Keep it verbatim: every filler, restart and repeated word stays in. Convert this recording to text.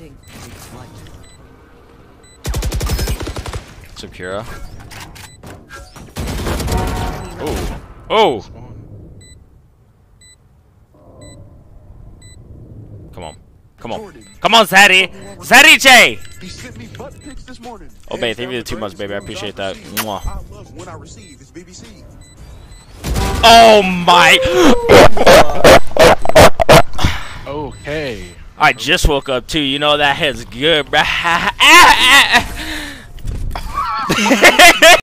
Engaging. Sakura. Oh. Oh! Come on. Come on. Come on, Zeri! Zeri J! He sent me butt pics this morning. Oh, babe, thank you for the two months, baby. I appreciate that. Mwah. I love when I receive. It's B B C. Oh, my. Okay. I just woke up, too. You know, that head's good, bruh.